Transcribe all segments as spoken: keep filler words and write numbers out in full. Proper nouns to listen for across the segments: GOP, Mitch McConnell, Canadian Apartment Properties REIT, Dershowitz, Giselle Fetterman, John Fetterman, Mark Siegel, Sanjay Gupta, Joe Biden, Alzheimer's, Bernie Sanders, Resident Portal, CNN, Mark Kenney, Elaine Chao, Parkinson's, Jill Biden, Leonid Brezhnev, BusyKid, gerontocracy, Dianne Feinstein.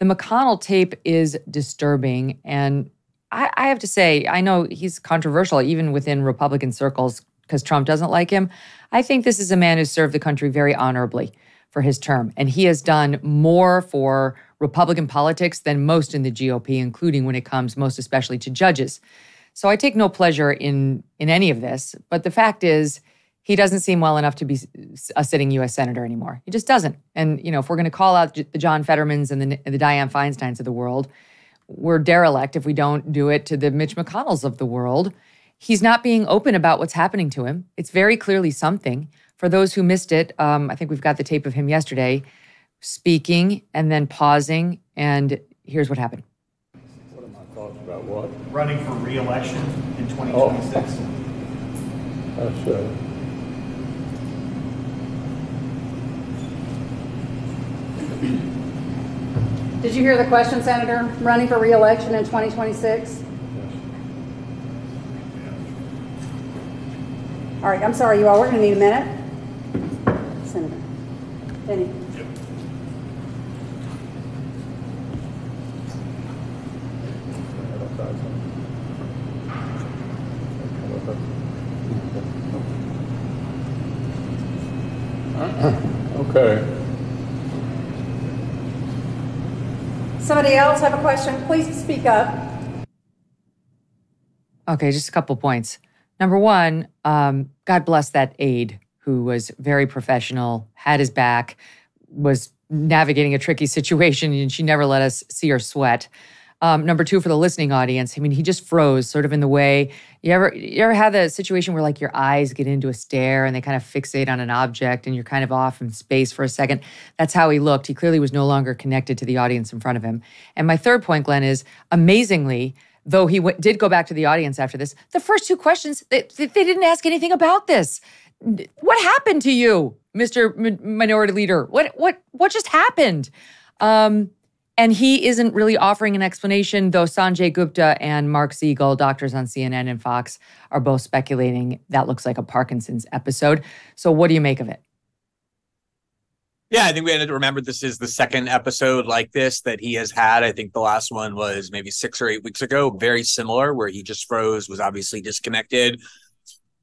The McConnell tape is disturbing. And I, I have to say, I know he's controversial even within Republican circles because Trump doesn't like him. I think this is a man who served the country very honorably for his term. And he has done more for Republican politics than most in the G O P, including when it comes most especially to judges. So I take no pleasure in, in any of this. But the fact is, he doesn't seem well enough to be a sitting U S senator anymore. He just doesn't. And, you know, if we're going to call out the John Fettermans and the, the Dianne Feinsteins of the world, we're derelict if we don't do it to the Mitch McConnells of the world. He's not being open about what's happening to him. It's very clearly something. For those who missed it, um, I think we've got the tape of him yesterday speaking and then pausing. And here's what happened. What are my thoughts about what? Running for re-election in twenty twenty-six. Oh. That's right. Did you hear the question, Senator? Running for re-election in twenty twenty-six? All right, I'm sorry, you all. We're going to need a minute. Senator Denny. Yep. Okay. Somebody else have a question? Please speak up. Okay, just a couple points. Number one, um, God bless that aide who was very professional, had his back, was navigating a tricky situation, and she never let us see her sweat. Um, number two, for the listening audience, I mean, he just froze sort of in the way. You ever, you ever have a situation where like your eyes get into a stare and they kind of fixate on an object and you're kind of off in space for a second? That's how he looked. He clearly was no longer connected to the audience in front of him. And my third point, Glenn, is amazingly, though he w- did go back to the audience after this, the first two questions, they, they didn't ask anything about this. What happened to you, Mister M- Minority Leader? What, what, what just happened? Um... And he isn't really offering an explanation, though Sanjay Gupta and Mark Siegel, doctors on C N N and Fox, are both speculating that looks like a Parkinson's episode. So what do you make of it? Yeah, I think we had to remember this is the second episode like this that he has had. I think the last one was maybe six or eight weeks ago, very similar, where he just froze, was obviously disconnected.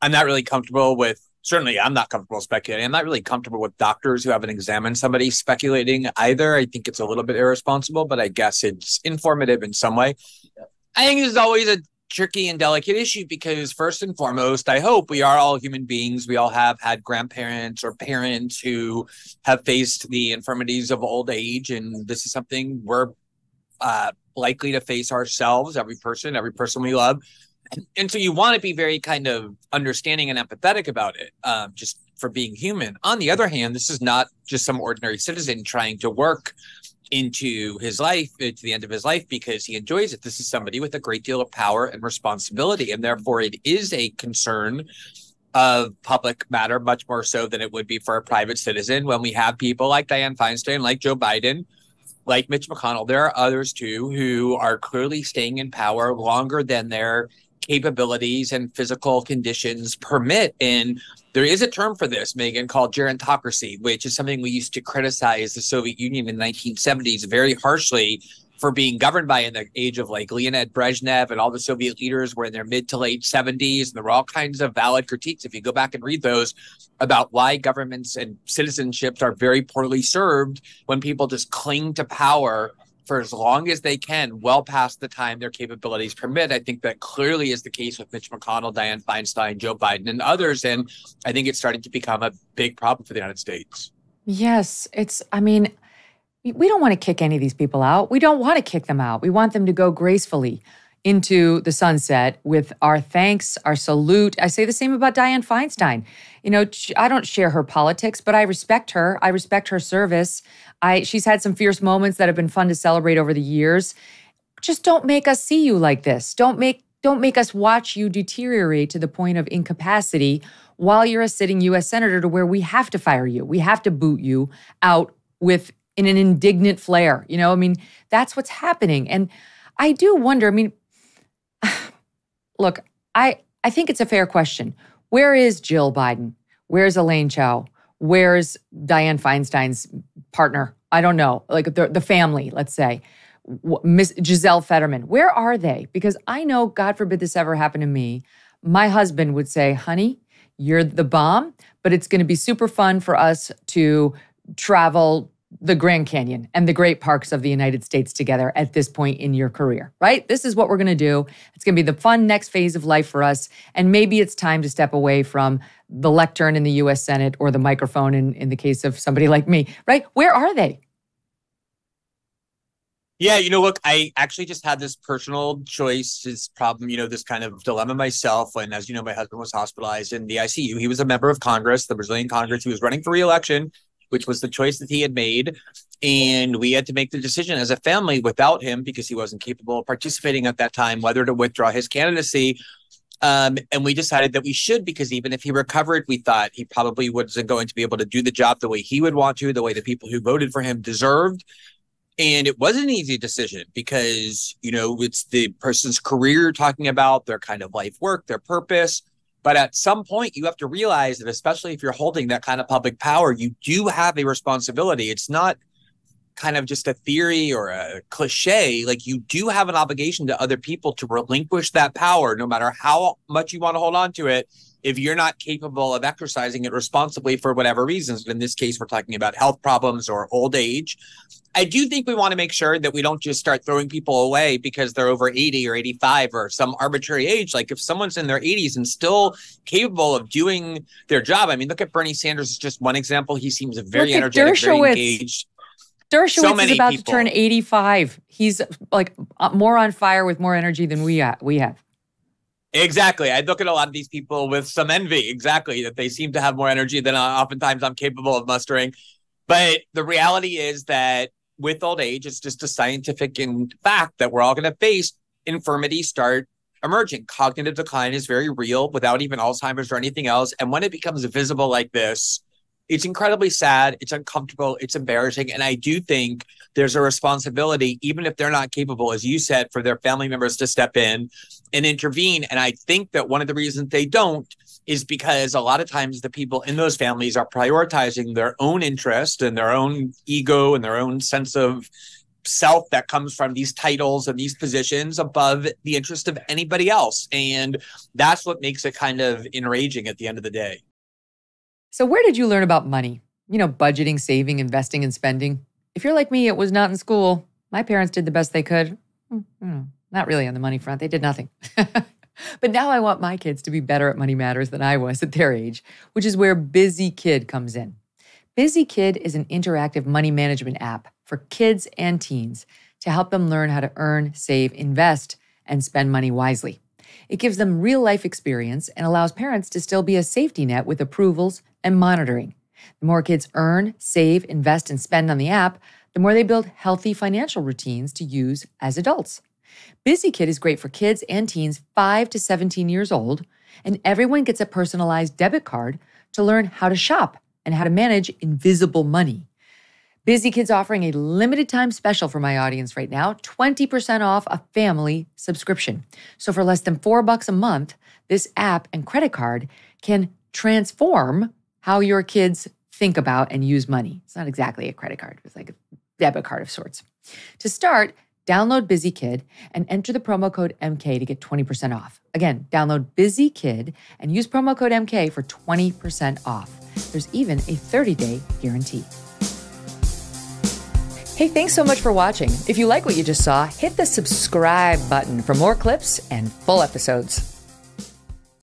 I'm not really comfortable with Certainly, I'm not comfortable speculating. I'm not really comfortable with doctors who haven't examined somebody speculating either. I think it's a little bit irresponsible, but I guess it's informative in some way. I think this is always a tricky and delicate issue because first and foremost, I hope we are all human beings. We all have had grandparents or parents who have faced the infirmities of old age. And this is something we're uh, likely to face ourselves, every person, every person we love. And so you want to be very kind of understanding and empathetic about it, um, just for being human. On the other hand, this is not just some ordinary citizen trying to work into his life, into the end of his life, because he enjoys it. This is somebody with a great deal of power and responsibility, and therefore it is a concern of public matter, much more so than it would be for a private citizen. When we have people like Dianne Feinstein, like Joe Biden, like Mitch McConnell, there are others too who are clearly staying in power longer than their capabilities and physical conditions permit. And there is a term for this, Megan, called gerontocracy, which is something we used to criticize the Soviet Union in the nineteen seventies very harshly for being governed by in the age of like Leonid Brezhnev, and all the Soviet leaders were in their mid to late seventies. And there were all kinds of valid critiques, if you go back and read those, about why governments and citizenships are very poorly served when people just cling to power for as long as they can, well past the time their capabilities permit. I think that clearly is the case with Mitch McConnell, Dianne Feinstein, Joe Biden, and others. And I think it's starting to become a big problem for the United States. Yes, it's, I mean, we don't want to kick any of these people out. We don't want to kick them out. We want them to go gracefully into the sunset with our thanks, our salute. I say the same about Dianne Feinstein. You know, I don't share her politics, but I respect her. I respect her service. I she's had some fierce moments that have been fun to celebrate over the years. Just don't make us see you like this. Don't make don't make us watch you deteriorate to the point of incapacity while you're a sitting U S senator, to where we have to fire you. We have to boot you out with in an indignant flare. You know, I mean, that's what's happening. And I do wonder, I mean, look, I, I think it's a fair question. Where is Jill Biden? Where's Elaine Chao? Where's Dianne Feinstein's partner. I don't know, like the, the family, let's say. Miss Giselle Fetterman, where are they? Because I know, God forbid this ever happened to me, my husband would say, honey, you're the bomb, but it's going to be super fun for us to travel the Grand Canyon and the great parks of the United States together at this point in your career, right? This is what we're going to do. It's going to be the fun next phase of life for us. And maybe it's time to step away from the lectern in the U S Senate or the microphone in, in the case of somebody like me, right? Where are they? Yeah, you know, look, I actually just had this personal choice, this problem, you know, this kind of dilemma myself. When, as you know, my husband was hospitalized in the I C U. He was a member of Congress, the Brazilian Congress. He was running for re-election, which was the choice that he had made. And we had to make the decision as a family without him because he wasn't capable of participating at that time, whether to withdraw his candidacy. Um, and we decided that we should, because even if he recovered, we thought he probably wasn't going to be able to do the job the way he would want to, the way the people who voted for him deserved. And it was an easy decision because, you know, it's the person's career you're talking about, their kind of life work, their purpose. But at some point, you have to realize that, especially if you're holding that kind of public power, you do have a responsibility. It's not kind of just a theory or a cliche. Like, you do have an obligation to other people to relinquish that power, no matter how much you want to hold on to it, if you're not capable of exercising it responsibly for whatever reasons. In this case, we're talking about health problems or old age. I do think we want to make sure that we don't just start throwing people away because they're over eighty or eighty-five or some arbitrary age. Like, if someone's in their eighties and still capable of doing their job. I mean, look at Bernie Sanders is just one example. He seems very energetic, Dershowitz. very engaged. Dershowitz so is about people. to turn eighty-five. He's like more on fire with more energy than we we have. Exactly. I look at a lot of these people with some envy, exactly, that they seem to have more energy than oftentimes I'm capable of mustering. But the reality is that with old age, it's just a scientific fact that we're all going to face. Infirmities start emerging. Cognitive decline is very real without even Alzheimer's or anything else. And when it becomes visible like this, it's incredibly sad. It's uncomfortable. It's embarrassing. And I do think there's a responsibility, even if they're not capable, as you said, for their family members to step in and intervene. And I think that one of the reasons they don't is because a lot of times the people in those families are prioritizing their own interest and their own ego and their own sense of self that comes from these titles and these positions above the interest of anybody else. And that's what makes it kind of enraging at the end of the day. So where did you learn about money? You know, budgeting, saving, investing, and spending. If you're like me, it was not in school. My parents did the best they could. Not really on the money front. They did nothing. But now I want my kids to be better at money matters than I was at their age, which is where BusyKid comes in. BusyKid is an interactive money management app for kids and teens to help them learn how to earn, save, invest, and spend money wisely. It gives them real-life experience and allows parents to still be a safety net with approvals and monitoring. The more kids earn, save, invest, and spend on the app, the more they build healthy financial routines to use as adults. BusyKid is great for kids and teens five to seventeen years old, and everyone gets a personalized debit card to learn how to shop and how to manage invisible money. BusyKid's offering a limited-time special for my audience right now, twenty percent off a family subscription. So for less than four bucks a month, this app and credit card can transform how your kids think about and use money. It's not exactly a credit card. It's like a debit card of sorts. To start, download BusyKid and enter the promo code M K to get twenty percent off. Again, download BusyKid and use promo code M K for twenty percent off. There's even a thirty-day guarantee. Hey, thanks so much for watching. If you like what you just saw, hit the subscribe button for more clips and full episodes.